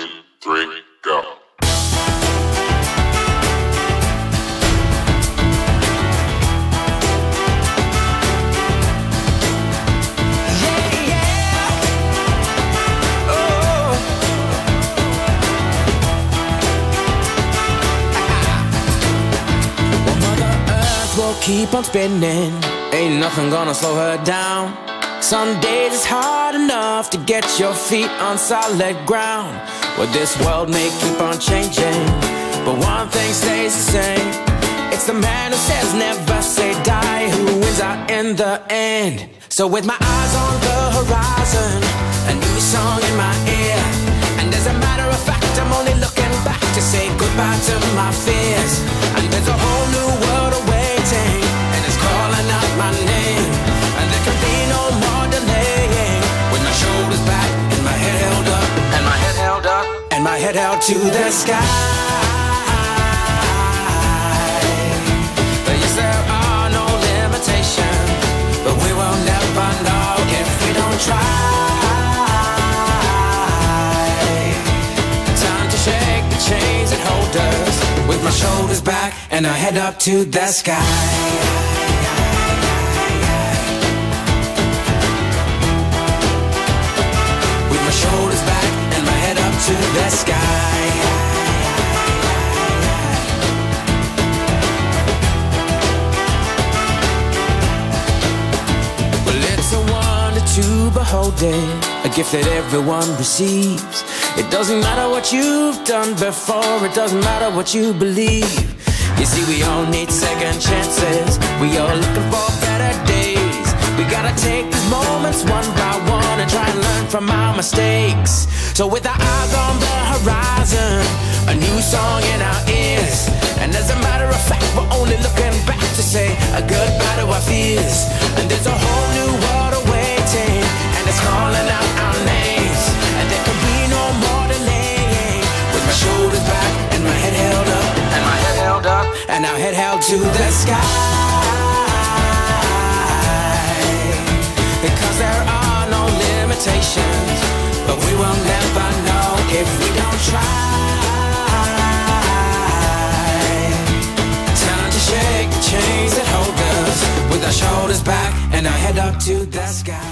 2, 3, go. Keep on spinning, ain't nothing gonna slow her down. Some days it's hard enough to get your feet on solid ground. Well, this world may keep on changing, but one thing stays the same. It's the man who says never say die who wins out in the end. So with my eyes on the horizon, a new song in my ear, and as a matter of fact I'm only looking back to say goodbye to my fears. And there's a whole new world away, and it's calling out my name, and there can be no more delaying. With my shoulders back and my head held up, and my head held up, and my head held to the sky. But yes, there are no limitations, but we will never know if we don't try. Time to shake the chains that hold us, with my shoulders back and I head up to the sky. With my shoulders back and my head up to the sky. Well, it's a wonder to behold it, a gift that everyone receives. It doesn't matter what you've done before, it doesn't matter what you believe. You see, we all need second chances, we all looking for better days. We gotta take these moments one by one and try and learn from our mistakes. So with our eyes on the horizon, a new song in our ears, and as a matter of fact we're only looking back to say a goodbye to our fears. And there's a whole new world awaiting, and it's calling out our names, and there can be no more delaying. With my shoulders back and my head held up, and my head held up, and our head held to the sky. Because there are no limitations, but we will never know if we don't try. Time to shake the chains that hold us, with our shoulders back and our head up to the sky.